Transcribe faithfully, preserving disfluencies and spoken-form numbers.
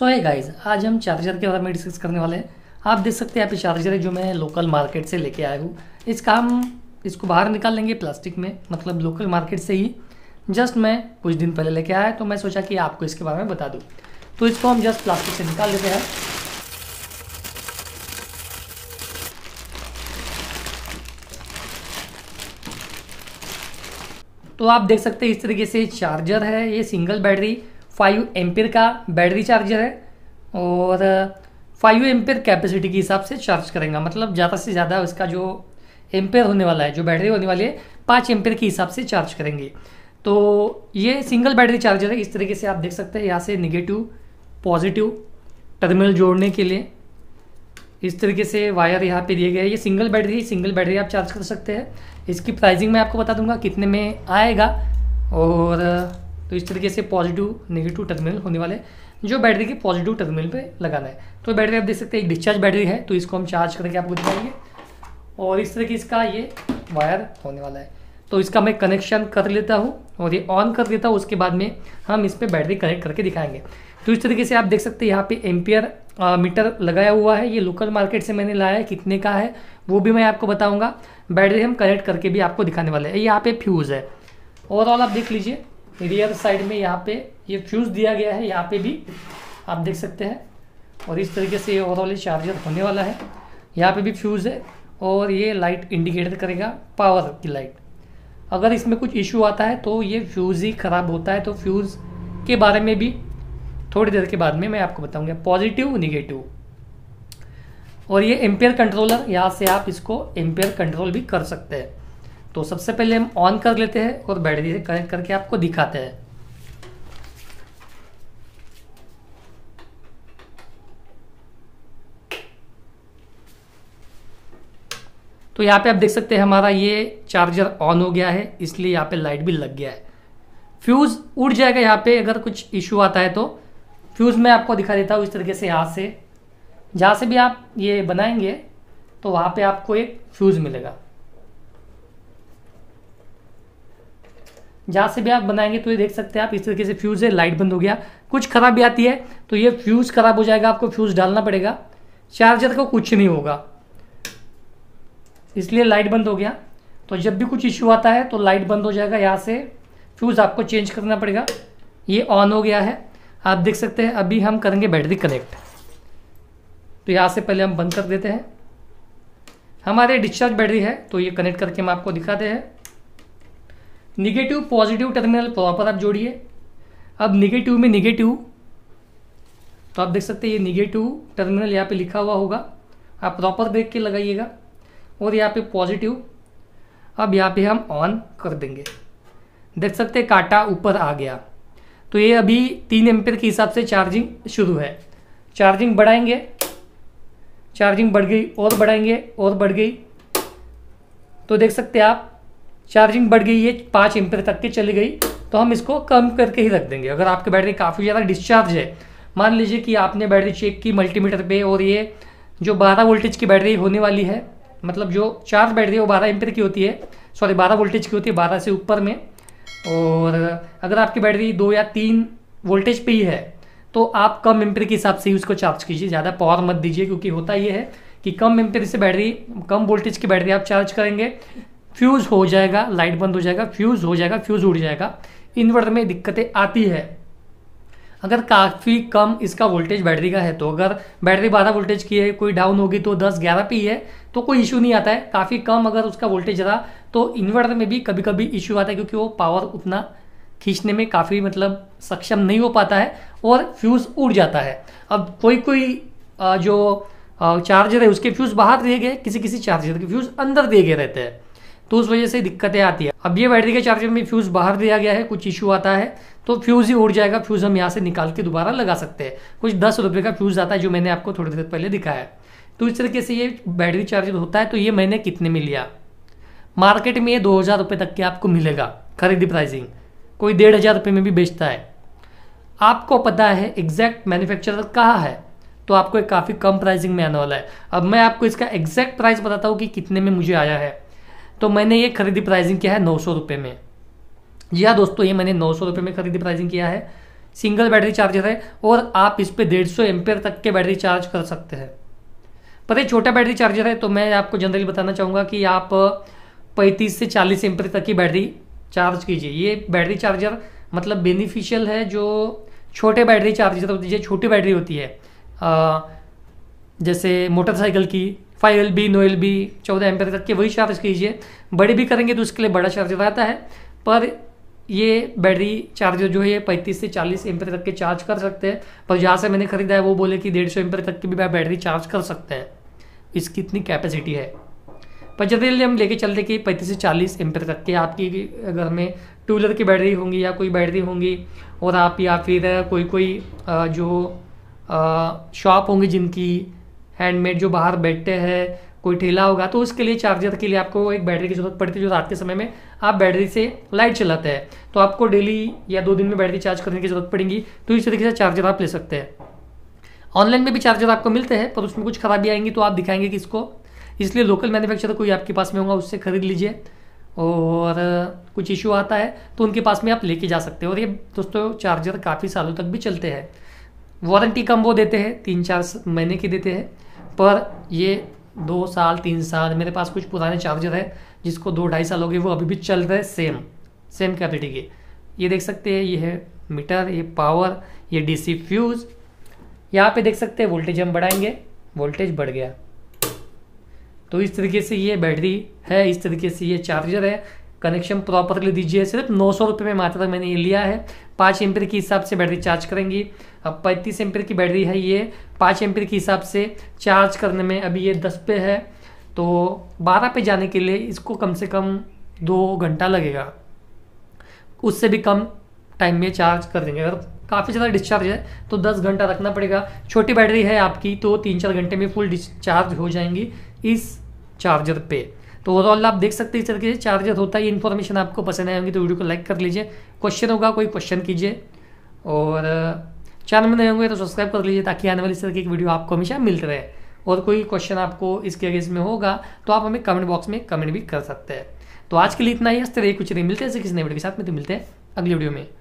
सो hey guys, आज हम charger के बारे में डिस्कस करने वाले हैं। आप देख सकते हैं यहाँ पे चार्जर है जो मैं लोकल मार्केट से लेके आया हूँ। इसका हम इसको बाहर निकाल लेंगे प्लास्टिक में, मतलब लोकल मार्केट से ही जस्ट मैं कुछ दिन पहले लेके आया, तो मैं सोचा कि आपको इसके बारे में बता दूँ। तो इसको हम जस्ट प्लास्टिक से निकाल लेते हैं। तो आप देख सकते हैं इस तरीके से चार्जर है। ये सिंगल बैटरी फाइव एम्पियर का बैटरी चार्जर है और फाइव एम्पियर कैपेसिटी के हिसाब से चार्ज करेगा, मतलब ज़्यादा से ज़्यादा इसका जो एम्पियर होने वाला है, जो बैटरी होने वाली है, पाँच एम्पियर के हिसाब से चार्ज करेंगे। तो ये सिंगल बैटरी चार्जर है। इस तरीके से आप देख सकते हैं यहाँ से निगेटिव पॉजिटिव टर्मिनल जोड़ने के लिए इस तरीके से वायर यहाँ पे दिए गए। ये सिंगल बैटरी सिंगल बैटरी आप चार्ज कर सकते हैं। इसकी प्राइसिंग मैं आपको बता दूंगा कितने में आएगा। और तो इस तरीके से पॉजिटिव नेगेटिव टर्मिनल होने वाले जो बैटरी के पॉजिटिव टर्मिनल पे लगाना है। तो बैटरी आप देख सकते हैं एक डिस्चार्ज बैटरी है, तो इसको हम चार्ज करके आपको दिखाएंगे। और इस तरीके इसका ये वायर होने वाला है। तो इसका मैं कनेक्शन कर लेता हूँ और ये ऑन कर देता हूँ, उसके बाद में हम इस पर बैटरी कनेक्ट करके दिखाएंगे। तो इस तरीके से आप देख सकते हैं यहाँ पे एम्पियर आ, मीटर लगाया हुआ है। ये लोकल मार्केट से मैंने लाया है, कितने का है वो भी मैं आपको बताऊंगा। बैटरी हम कनेक्ट करके भी आपको दिखाने वाले हैं। यहाँ पे फ्यूज़ है। ओवरऑल आप देख लीजिए रियर साइड में यहाँ पे ये यह फ्यूज़ दिया गया है, यहाँ पे भी आप देख सकते हैं। और इस तरीके से ये ओवरऑल चार्जर होने वाला है। यहाँ पर भी फ्यूज़ है और ये लाइट इंडिकेटर करेगा पावर की लाइट। अगर इसमें कुछ इशू आता है तो ये फ्यूज़ ही ख़राब होता है। तो फ्यूज़ के बारे में भी थोड़ी देर के बाद में मैं आपको बताऊंगा, पॉजिटिव निगेटिव। और ये एम्पियर कंट्रोलर, यहाँ से आप इसको एम्पियर कंट्रोल भी कर सकते हैं। तो सबसे पहले हम ऑन कर लेते हैं और बैटरी से कनेक्ट करके आपको दिखाते हैं। तो यहाँ पे आप देख सकते हैं हमारा ये चार्जर ऑन हो गया है, इसलिए यहाँ पे लाइट भी लग गया है। फ्यूज़ उड़ जाएगा यहाँ पे अगर कुछ इशू आता है तो। फ्यूज़ मैं आपको दिखा देता हूँ इस तरीके से। यहाँ से जहाँ से भी आप ये बनाएंगे तो वहाँ पे आपको एक फ्यूज़ मिलेगा। जहाँ से भी आप बनाएंगे तो ये देख सकते हैं आप इस तरीके से फ्यूज़ है, लाइट बंद हो गया। कुछ खराबी आती है तो ये फ्यूज़ ख़राब हो जाएगा, आपको फ्यूज़ डालना पड़ेगा। चार्जर को कुछ नहीं होगा, इसलिए लाइट बंद हो गया। तो जब भी कुछ इशू आता है तो लाइट बंद हो जाएगा, यहाँ से फ्यूज़ आपको चेंज करना पड़ेगा। ये ऑन हो गया है, आप देख सकते हैं। अभी हम करेंगे बैटरी कनेक्ट, तो यहाँ से पहले हम बंद कर देते हैं। हमारे डिस्चार्ज बैटरी है तो ये कनेक्ट करके हम आपको दिखाते हैं। निगेटिव पॉजिटिव टर्मिनल प्रॉपर आप जोड़िए। अब निगेटिव में निगेटिव, तो आप देख सकते हैं ये निगेटिव टर्मिनल यहाँ पे लिखा हुआ होगा, आप प्रॉपर देख के लगाइएगा। और यहाँ पे पॉजिटिव, अब यहाँ पे हम ऑन कर देंगे। देख सकते हैं कांटा ऊपर आ गया। तो ये अभी तीन एम्पियर के हिसाब से चार्जिंग शुरू है। चार्जिंग बढ़ाएंगे, चार्जिंग बढ़ गई और बढ़ाएंगे और बढ़ गई। तो देख सकते हैं आप चार्जिंग बढ़ गई, ये पाँच एम्पियर तक के चली गई। तो हम इसको कम करके ही रख देंगे। अगर आपकी बैटरी काफ़ी ज़्यादा डिस्चार्ज है, मान लीजिए कि आपने बैटरी चेक की मल्टीमीटर पर, और ये जो बारह वोल्टेज की बैटरी होने वाली है, मतलब जो चार्ज बैटरी है वो बारह एम्पियर की होती है, सॉरी बारह वोल्टेज की होती है, बारह से ऊपर में। और अगर आपकी बैटरी दो या तीन वोल्टेज पे ही है तो आप कम एम्पियर के हिसाब से ही उसको चार्ज कीजिए, ज़्यादा पावर मत दीजिए। क्योंकि होता ये है कि कम एम्पियर से बैटरी, कम वोल्टेज की बैटरी आप चार्ज करेंगे, फ्यूज़ हो जाएगा, लाइट बंद हो जाएगा, फ्यूज़ हो जाएगा, फ्यूज़ उड़ जाएगा। इन्वर्टर में दिक्कतें आती है अगर काफ़ी कम इसका वोल्टेज बैटरी का है। तो अगर बैटरी बारह वोल्टेज की है, कोई डाउन होगी तो दस ग्यारह पे ही है तो कोई इशू नहीं आता है। काफ़ी कम अगर उसका वोल्टेज रहा तो इन्वर्टर में भी कभी कभी इशू आता है, क्योंकि वो पावर उतना खींचने में काफ़ी मतलब सक्षम नहीं हो पाता है और फ्यूज़ उड़ जाता है। अब कोई कोई जो चार्जर है उसके फ्यूज़ बाहर दिए गए, किसी किसी चार्जर के फ्यूज़ अंदर दिए गए रहते हैं, तो उस वजह से दिक्कतें आती है। अब ये बैटरी के चार्जर में फ्यूज़ बाहर दिया गया है, कुछ इशू आता है तो फ्यूज़ ही उड़ जाएगा। फ्यूज़ हम यहाँ से निकाल के दोबारा लगा सकते हैं। कुछ दस रुपये का फ्यूज़ आता है जो मैंने आपको थोड़ी देर पहले दिखाया। तो इस तरीके से ये बैटरी चार्जर होता है। तो ये मैंने कितने में लिया, मार्केट में ये दो हज़ार रुपये तक के आपको मिलेगा खरीदी प्राइसिंग, कोई डेढ़ हज़ार रुपये में भी बेचता है। आपको पता है एग्जैक्ट मैन्युफैक्चरर कहाँ है, तो आपको एक काफ़ी कम प्राइसिंग में आने वाला है। अब मैं आपको इसका एग्जैक्ट प्राइस बताता हूँ कि कितने में मुझे आया है। तो मैंने ये खरीदी प्राइसिंग किया है नौ सौ रुपये में। जी हाँ दोस्तों, ये मैंने नौ सौ रुपये में खरीदी प्राइसिंग किया है। सिंगल बैटरी चार्जर है और आप इस पर डेढ़ सौ एम्पेयर तक के बैटरी चार्ज कर सकते हैं। पर ये छोटा बैटरी चार्जर है तो मैं आपको जनरली बताना चाहूँगा कि आप पैंतीस से चालीस एम्पेयर तक की बैटरी चार्ज कीजिए। ये बैटरी चार्जर मतलब बेनिफिशियल है जो छोटे बैटरी चार्जर होती है, छोटी बैटरी होती है आ, जैसे मोटरसाइकिल की five L B no L B चौदह एम्पेयर तक के, वही चार्ज कीजिए। बड़े भी करेंगे तो उसके लिए बड़ा चार्जर आता है, पर ये बैटरी चार्जर जो है ये पैंतीस से चालीस एम्पेयर तक के चार्ज कर सकते हैं। पर जहाँ से मैंने खरीदा है वो बोले कि डेढ़ सौ एम्पेयर तक की भी बैटरी चार्ज कर सकते हैं, इसकी इतनी कैपेसिटी है। पर जनरली हम लेके चलते कि पैंतीस से चालीस एम्पेयर तक के आपकी घर में टू व्हीलर की बैटरी होंगी या कोई बैटरी होंगी, और आप या फिर कोई कोई जो शॉप होंगी जिनकी हैंडमेड जो बाहर बैठते हैं, कोई ठेला होगा, तो उसके लिए चार्जर के लिए आपको एक बैटरी की जरूरत पड़ती है। जो रात के समय में आप बैटरी से लाइट चलाते हैं तो आपको डेली या दो दिन में बैटरी चार्ज करने की जरूरत पड़ेगी, तो इस तरीके से चार्जर आप ले सकते हैं। ऑनलाइन में भी चार्जर आपको मिलते हैं पर उसमें कुछ खराबी आएंगी तो आप दिखाएंगे किसको, इसलिए लोकल मैन्युफैक्चरर कोई आपके पास में होगा उससे खरीद लीजिए, और कुछ इशू आता है तो उनके पास में आप लेके जा सकते हो। और ये दोस्तों चार्जर काफ़ी सालों तक भी चलते हैं। वारंटी कम वो देते हैं, तीन चार महीने की देते हैं, पर ये दो साल तीन साल मेरे पास कुछ पुराने चार्जर है जिसको दो ढाई साल हो गए, वो अभी भी चल रहे हैं सेम सेम क्वालिटी के। ये देख सकते हैं, ये है मीटर, ये पावर, ये डीसी फ्यूज़। यहाँ पे देख सकते हैं वोल्टेज हम बढ़ाएंगे, वोल्टेज बढ़ गया। तो इस तरीके से ये बैटरी है, इस तरीके से ये चार्जर है। कनेक्शन प्रॉपरली दीजिए, सिर्फ नौ सौ रुपये में मात्र मैंने ये लिया है। पाँच एम्पेयर के हिसाब से बैटरी चार्ज करेंगी। अब पैंतीस एम्पेयर की बैटरी है, ये पाँच एम्पेयर के हिसाब से चार्ज करने में अभी ये दस पे है तो बारह पे जाने के लिए इसको कम से कम दो घंटा लगेगा, उससे भी कम टाइम में चार्ज कर देंगे। अगर काफ़ी ज़्यादा डिस्चार्ज है तो दस घंटा रखना पड़ेगा। छोटी बैटरी है आपकी तो तीन चार घंटे में फुल डिस्चार्ज हो जाएंगी इस चार्जर पे। तो ओवरऑल आप देख सकते हैं इस तरीके से चार्जर होता है। ये इन्फॉर्मेशन आपको पसंद आई होंगी तो वीडियो को लाइक कर लीजिए। क्वेश्चन होगा कोई क्वेश्चन कीजिए, और चैनल में नए होंगे तो सब्सक्राइब कर लीजिए ताकि आने वाली इस तरीके की वीडियो आपको हमेशा मिलते रहे। और कोई क्वेश्चन आपको इसके अगेंस्ट में होगा तो आप हमें कमेंट बॉक्स में कमेंट भी कर सकते हैं। तो आज के लिए इतना ही। हंसते रहिए, कुछ नहीं, मिलते हैं किसी नए वीडियो के साथ में। तो मिलते हैं अगली वीडियो में।